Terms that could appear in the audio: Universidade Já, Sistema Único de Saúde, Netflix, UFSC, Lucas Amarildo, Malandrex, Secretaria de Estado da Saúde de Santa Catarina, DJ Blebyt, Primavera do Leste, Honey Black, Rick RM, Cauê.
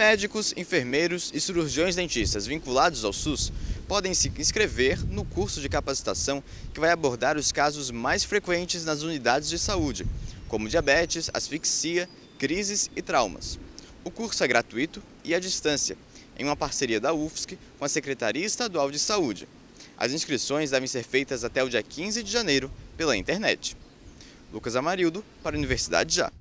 médicos, enfermeiros e cirurgiões dentistas vinculados ao SUS podem se inscrever no curso de capacitação que vai abordar os casos mais frequentes nas unidades de saúde, como diabetes, asfixia, crises e traumas. O curso é gratuito e à distância, em uma parceria da UFSC com a Secretaria Estadual de Saúde. As inscrições devem ser feitas até o dia 15 de janeiro pela internet. Lucas Amarildo, para a Universidade Já.